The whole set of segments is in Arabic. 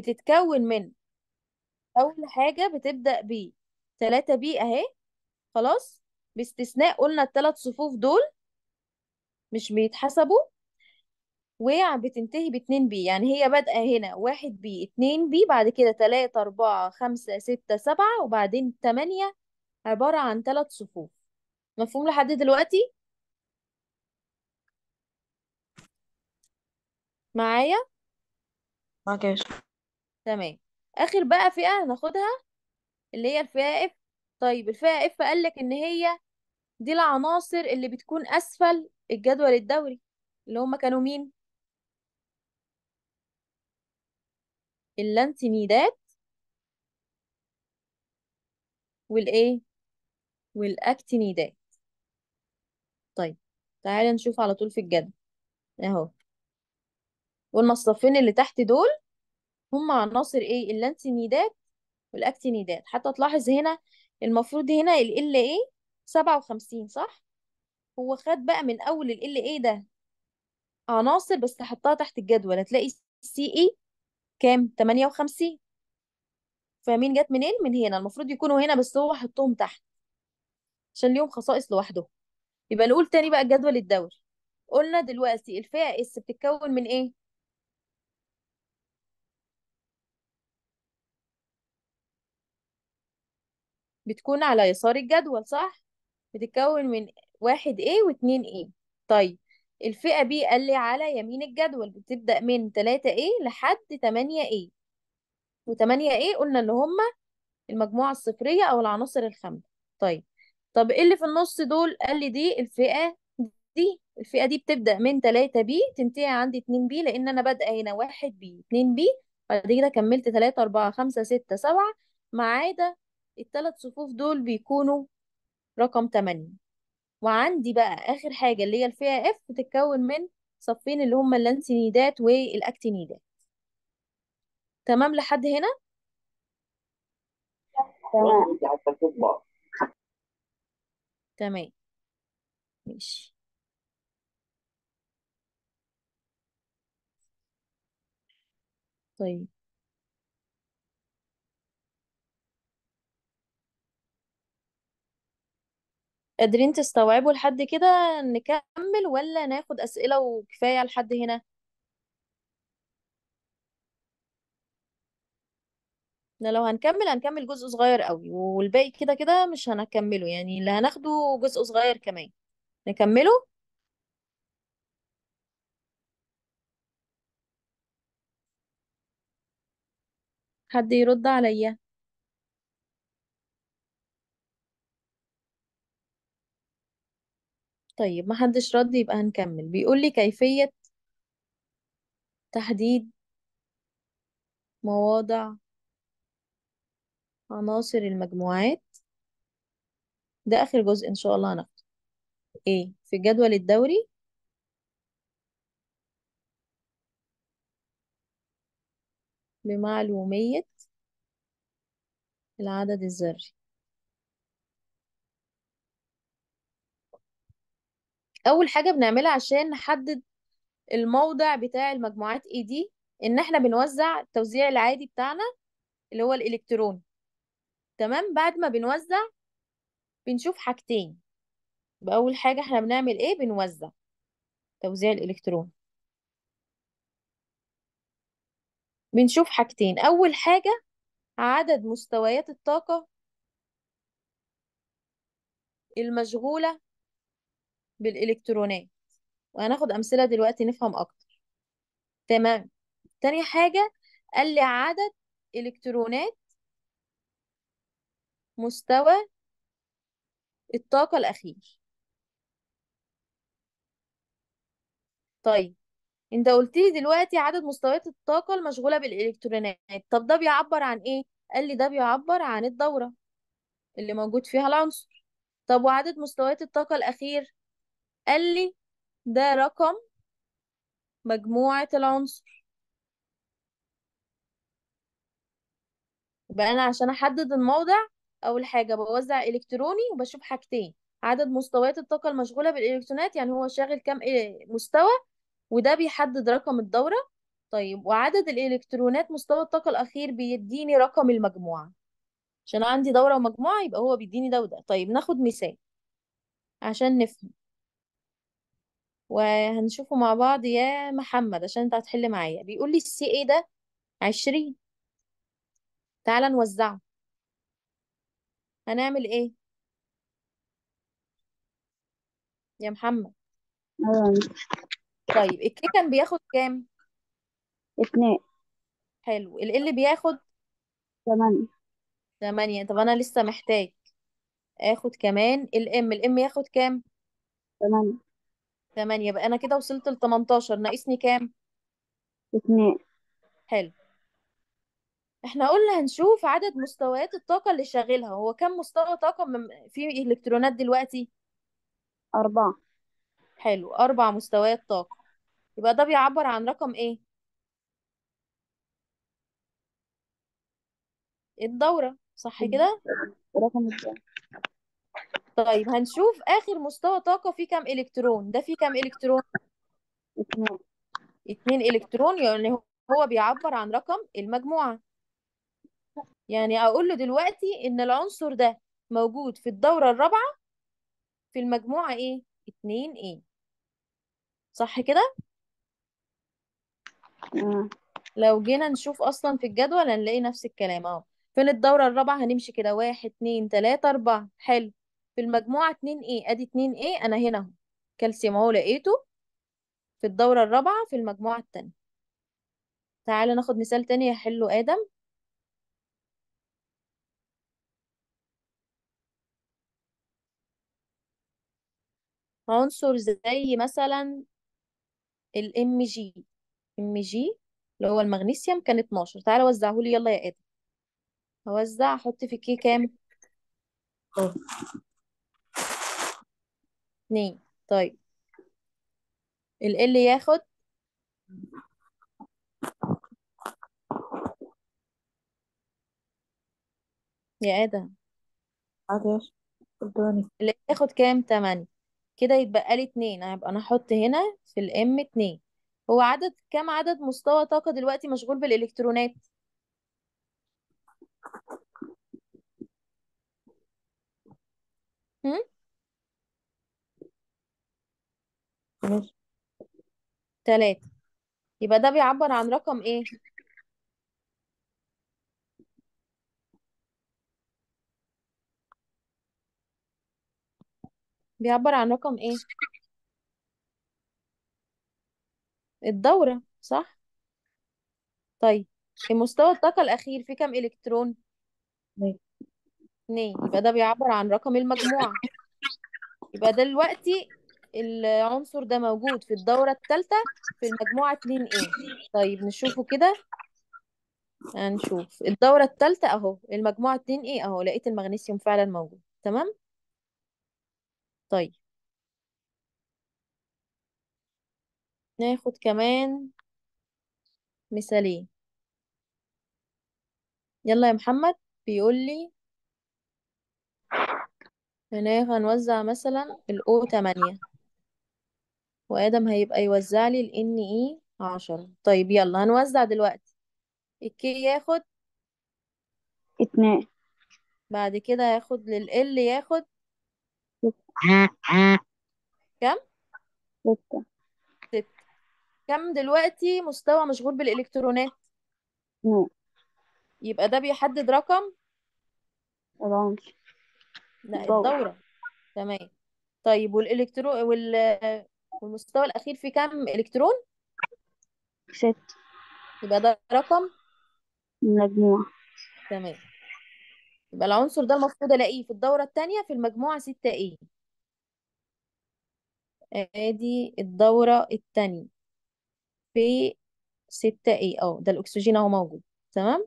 بتتكون من اول حاجه بتبدا ب 3 بي اهي، خلاص، باستثناء قلنا الثلاث صفوف دول مش بيتحسبوا، وبتنتهي ب 2 بي، يعني هي بادئه هنا 1 بي 2 بي، بعد كده 3 4 5 6 7، وبعدين 8 عباره عن 3 صفوف. مفهوم لحد دلوقتي معايا؟ معاك يا شيخ. تمام. اخر بقى فئه هناخدها اللي هي الفئه اف. طيب الفئه اف قال لك ان هي دي العناصر اللي بتكون اسفل الجدول الدوري، اللي هم كانوا مين؟ اللانثنيدات والايه والاكتينيدات. طيب تعالى نشوف على طول في الجدول اهو، قلنا الصفين اللي تحت دول هم عناصر ايه؟ اللانثنيدات والاكتينيدات. حتى تلاحظ هنا المفروض هنا ال ال ايه 57، صح؟ هو خد بقى من اول ال ال ايه ده عناصر بس حطها تحت الجدول، هتلاقي سي اي كام؟ 58. فمين جت منين؟ من هنا، المفروض يكونوا هنا بس هو حطهم تحت عشان ليهم خصائص لوحدهم. يبقى نقول تاني بقى الجدول الدوري. قلنا دلوقتي الفئة اس بتتكون من ايه؟ بتكون على يسار الجدول، صح؟ بتتكون من 1 ايه و2 ايه. طيب الفئة بي قال لي على يمين الجدول بتبدأ من 3 ايه لحد 8 ايه، و8 ايه قلنا اللي هم المجموعة الصفرية او العناصر الخاملة. طيب ايه اللي في النص دول؟ قال لي دي الفئة دي. الفئة دي بتبدأ من 3 بي تنتهي عند 2 بي، لأن أنا بادئة هنا 1 بي 2 بي، بعد كده كملت 3 4 5 6 7 ما عدا الثلاث صفوف دول بيكونوا رقم 8. وعندي بقى آخر حاجة اللي هي الفئة اف بتتكون من صفين اللي هم اللانثنيدات والأكتينيدات. تمام لحد هنا؟ تمام. تمام ماشي. طيب قادرين تستوعبوا لحد كده نكمل ولا ناخد أسئلة وكفاية لحد هنا؟ احنا لو هنكمل جزء صغير قوي، والباقي كده كده مش هنكمله، يعني اللي هناخده جزء صغير كمان نكمله. حد يرد عليا؟ طيب ما حدش رد، يبقى هنكمل. بيقول لي كيفية تحديد مواضع عناصر المجموعات. ده آخر جزء إن شاء الله هناخده إيه في الجدول الدوري. بمعلومية العدد الذري. أول حاجة بنعملها عشان نحدد الموضع بتاع المجموعات إيه دي، إن إحنا بنوزع التوزيع العادي بتاعنا اللي هو الإلكترون. تمام. بعد ما بنوزع بنشوف حاجتين. بأول حاجة احنا بنعمل ايه؟ بنوزع توزيع الإلكترون، بنشوف حاجتين. أول حاجة عدد مستويات الطاقة المشغولة بالإلكترونات، وهناخد أمثلة دلوقتي نفهم أكتر. تمام. تاني حاجة قال لي عدد إلكترونات مستوى الطاقة الأخير. طيب انت قلت لي دلوقتي عدد مستويات الطاقة المشغولة بالإلكترونات، طب ده بيعبر عن ايه؟ قال لي ده بيعبر عن الدورة اللي موجود فيها العنصر. طب وعدد مستويات الطاقة الأخير؟ قال لي ده رقم مجموعة العنصر. يبقى أنا عشان أحدد الموضع أول حاجة بوزع إلكتروني وبشوف حاجتين، عدد مستويات الطاقة المشغولة بالإلكترونات يعني هو شاغل كام مستوى، وده بيحدد رقم الدورة، طيب وعدد الإلكترونات مستوى الطاقة الأخير بيديني رقم المجموعة، عشان عندي دورة ومجموعة يبقى هو بيديني ده وده. طيب ناخد مثال عشان نفهم وهنشوفه مع بعض يا محمد عشان انت هتحل معايا. بيقول لي السي ايه ده 20، تعالى نوزعه. هنعمل ايه يا محمد؟ طيب الكي كان بياخد كام؟ 2. حلو. اللي بياخد 8. طب انا لسه محتاج اخد كمان الام ياخد كام؟ 8. يبقى انا كده وصلت ل 18، ناقصني كام؟ 2. حلو. احنا قلنا هنشوف عدد مستويات الطاقة اللي شغالها. هو كم مستوى طاقة في الكترونات دلوقتي؟ 4. حلو، 4 مستويات طاقة. يبقى ده بيعبر عن رقم ايه؟ الدورة، صح كده؟ رقم الدورة. طيب هنشوف آخر مستوى طاقة فيه كام إلكترون؟ ده فيه كام إلكترون؟ 2 إلكترون، يعني هو بيعبر عن رقم المجموعة. يعني أقول له دلوقتي إن العنصر ده موجود في الدورة الرابعة في المجموعة إيه؟ 2 إيه، صح كده؟ لو جينا نشوف أصلا في الجدول هنلاقي نفس الكلام أهو. فين الدورة الرابعة؟ هنمشي كده 1 2 3 4. حلو. في المجموعة 2 ايه، ادي 2 ايه، انا هنا اهو كالسيوم اهو لقيته في الدورة الرابعة في المجموعة التانية. تعالى ناخد مثال تاني يحله آدم. عنصر زي مثلا الام جي، اللي هو المغنيسيوم كان 12. تعالى وزعهولي يلا يا آدم. هوزع، احط في كي كام؟ 2. طيب ال ياخد 8 كده، يتبقى لي 2. هبقى انا احط هنا في الام 2. هو عدد كام عدد مستوى طاقة دلوقتي مشغول بالالكترونات؟ هم؟ 3. يبقى ده بيعبر عن رقم ايه؟ بيعبر عن رقم ايه؟ الدورة، صح؟ طيب مستوى الطاقة الأخير فيه كام إلكترون؟ 2. يبقى ده بيعبر عن رقم المجموعة. يبقى دلوقتي العنصر ده موجود في الدورة الثالثة في المجموعة 2 ايه. طيب نشوفه كده، هنشوف الدورة الثالثة اهو المجموعة 2 ايه اهو، لقيت المغنيسيوم فعلا موجود. تمام. طيب ناخد كمان مثالين يلا يا محمد. بيقول لي هنوزع مثلا الأو 8 وآدم هيبقى يوزع لي الإن إي 10. طيب يلا هنوزع دلوقتي. الكي ياخد 2، بعد كده هياخد للإل ياخد 6. كم؟ 6. كم دلوقتي مستوى مشغول بالإلكترونات؟ 2. يبقى ده بيحدد رقم العنصر، لا الدورة. تمام. طيب والإلكترون والمستوى الأخير فيه كام إلكترون؟ 6. يبقى ده رقم المجموعة. تمام. يبقى العنصر ده المفروض ألاقيه في الدورة الثانية في المجموعة 6 ايه. آدي الدورة الثانية في 6 ايه أهو، ده الأكسجين أهو موجود. تمام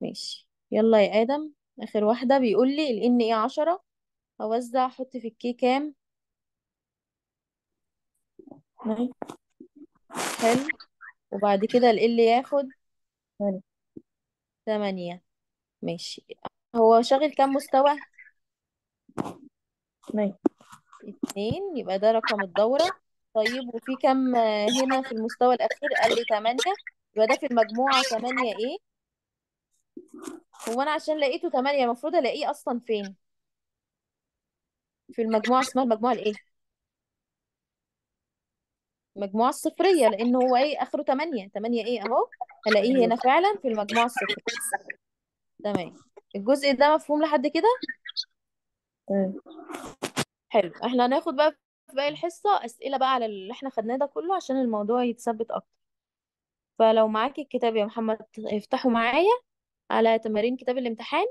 ماشي. يلا يا آدم آخر واحدة. بيقول لي ال N إيه 10، هوزع أحط في الكي كام؟ 9. حلو. وبعد كده ال L ياخد 8. ماشي. هو شاغل كام مستوى؟ 2. يبقى ده رقم الدورة. طيب وفي كام هنا في المستوى الأخير؟ قال لي 8، يبقى ده في المجموعة 8 ايه؟ هو انا عشان لقيته 8 المفروض الاقيه اصلا فين؟ في المجموعة اسمها المجموعة الايه؟ المجموعة الصفرية، لأن هو ايه آخره 8، 8 ايه أهو، هلاقيه هنا فعلا في المجموعة الصفرية. تمام، الجزء ده مفهوم لحد كده؟ حلو، احنا هناخد بقى في باقي الحصة أسئلة بقى على اللي احنا خدناه ده كله عشان الموضوع يتثبت أكتر. فلو معاك الكتاب يا محمد افتحوا معايا على تمارين كتاب الامتحان،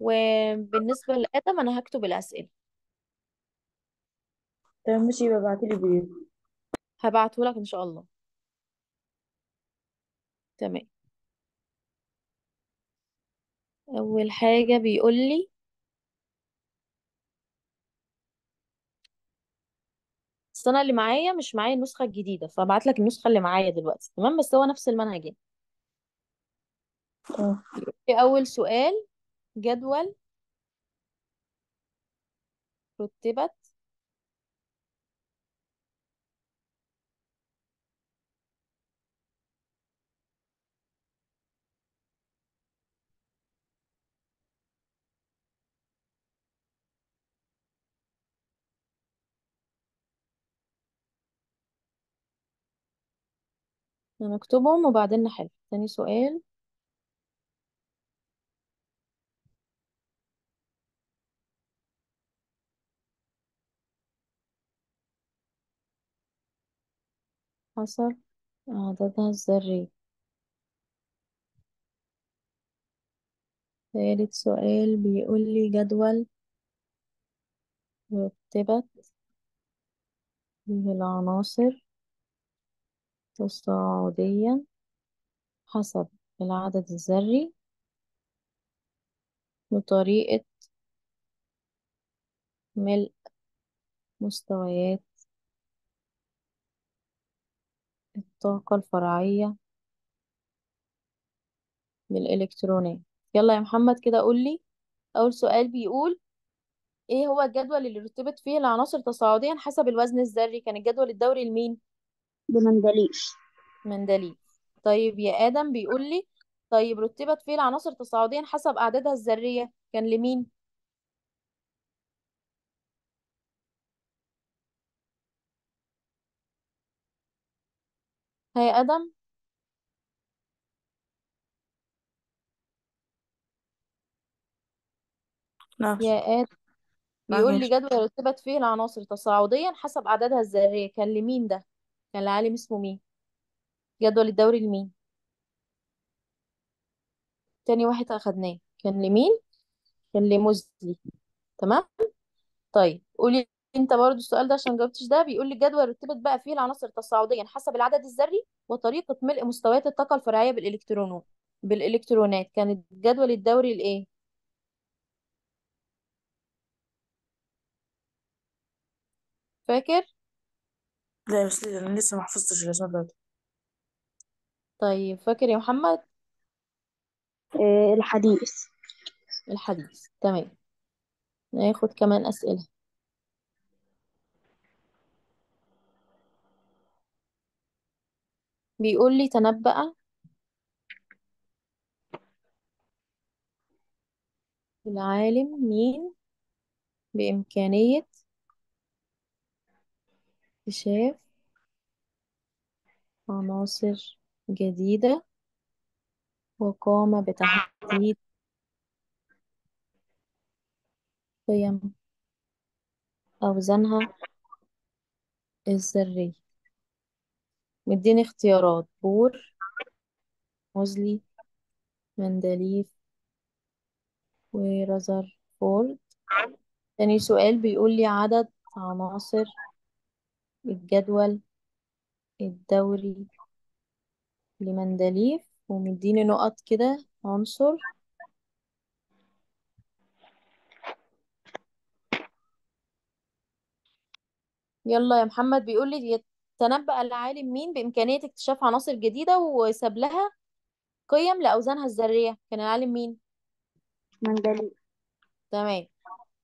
وبالنسبة لآدم أنا هكتب الأسئلة. تمام ماشي، يبقى ابعتيلي بيه. هبعتهولك إن شاء الله. تمام، أول حاجة بيقول لي السنة اللي معايا، مش معايا النسخة الجديدة، فبعت لك النسخة اللي معايا دلوقتي. تمام، بس هو نفس المنهج يعني. اه في أول سؤال جدول رتبت هنكتبهم وبعدين نحل. تاني سؤال حصل عددها الذري. تالت سؤال بيقول لي جدول مرتبت به العناصر تصاعديا حسب العدد الذري بطريقة ملء مستويات الطاقة الفرعية بالإلكترونات. يلا يا محمد كده قول لي. أول سؤال بيقول إيه هو الجدول اللي رتبت فيه العناصر تصاعديا حسب الوزن الذري؟ كان الجدول الدوري لمين؟ بمندليش. مندليف. طيب يا آدم بيقول لي طيب رتبت فيه العناصر تصاعديا حسب أعدادها الذرية، كان لمين؟ هيا آدم. لا يا آدم ما بيقول لي هيش جدول رتبت فيه العناصر تصاعديا حسب أعدادها الذرية، كان لمين ده؟ كان العالم اسمه مين؟ جدول الدوري لمين؟ تاني واحد أخدناه كان لمين؟ كان لموزلي. تمام؟ طيب قولي انت برضو السؤال ده عشان جاوبتش. ده بيقول لي الجدول رتبت بقى فيه العناصر تصاعديا حسب العدد الذري وطريقة ملء مستويات الطاقة الفرعية بالإلكترونات، كان الجدول الدوري لإيه؟ فاكر؟ لا بس انا لسه ما حفظتش الاسماء بتاعته. طيب فاكر يا محمد؟ الحديث. الحديث. تمام، ناخد كمان أسئلة. بيقول لي تنبأ العالم مين بإمكانية اكتشاف عناصر جديدة وقام بتحديد قيم أوزانها الذرية؟ مديني اختيارات: بور، موزلي، مندليف، ورذرفورد. تاني سؤال بيقول لي عدد عناصر الجدول الدوري لمندليف، ومديني نقط كده عنصر يلا يا محمد. بيقول لي تنبأ العالم مين بإمكانية اكتشاف عناصر جديدة وساب لها قيم لأوزانها الذرية، كان العالم مين؟ مندليف. تمام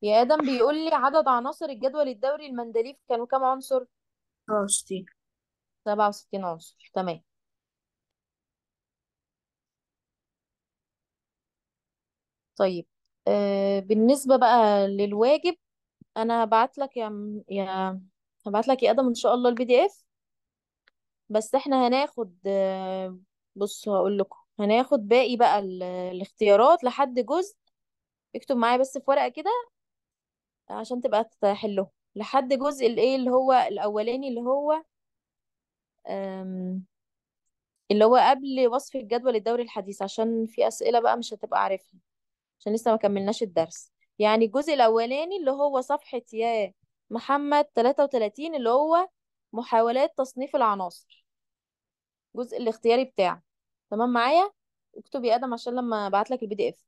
يا آدم بيقول لي عدد عناصر الجدول الدوري المندليف كانوا كام عنصر؟ 67. 67 عنصر. تمام طيب بالنسبة بقى للواجب، انا هبعت لك هبعت لك يا ادم ان شاء الله الPDF. بس احنا هناخد بص هقول لكم، هناخد باقي بقى الاختيارات لحد جزء، اكتب معايا بس في ورقة كده عشان تبقى تحله، لحد جزء الايه اللي هو الاولاني اللي هو آم، اللي هو قبل وصف الجدول الدوري الحديث، عشان في اسئلة بقى مش هتبقى عارفها عشان لسه ما كملناش الدرس. يعني الجزء الاولاني اللي هو صفحة يا محمد 33 اللي هو محاولات تصنيف العناصر، الجزء الاختياري بتاعه. تمام معايا؟ اكتب يا ادم عشان لما ابعت لك الPDF.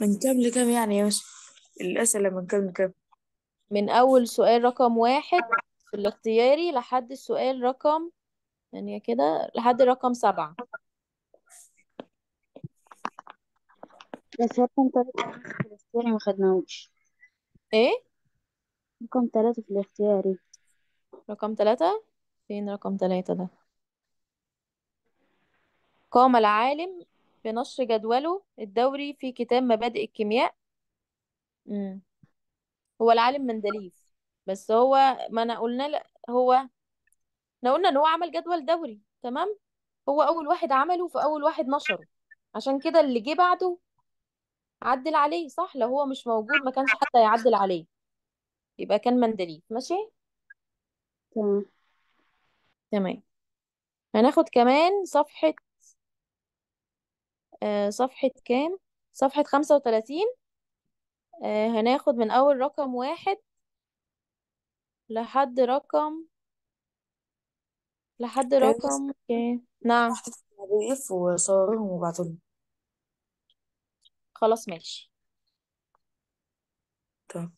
من كام لكام يعني يا باشا؟ الأسئلة من كام لكام؟ من اول سؤال رقم 1 في الاختياري لحد السؤال رقم يعني كده لحد رقم 7. بس رقم 3 في الاختياري ما خدناهوش. ايه رقم 3 في الاختياري رقم 3؟ فين رقم 3 ده؟ قام العالم بنشر جدوله الدوري في كتاب مبادئ الكيمياء. امم هو العالم مندليف، بس هو ما انا قلنا هو احنا قلنا ان هو عمل جدول دوري، تمام؟ هو اول واحد عمله، فاول واحد نشره، عشان كده اللي جه بعده عدل عليه، صح؟ لو هو مش موجود ما كانش حتى يعدل عليه، يبقى كان مندليف. ماشي تمام. تمام. هناخد كمان صفحة كام؟ صفحة 35. هناخد من أول رقم 1 لحد رقم كام؟ نعم PDF وصورهم وبعتهم. خلاص ماشي. تمام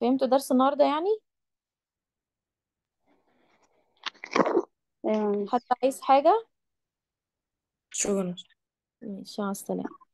فهمتوا درس النهاردة يعني؟ حد عايز حاجة؟ شكرا. ماشي، مع السلامة.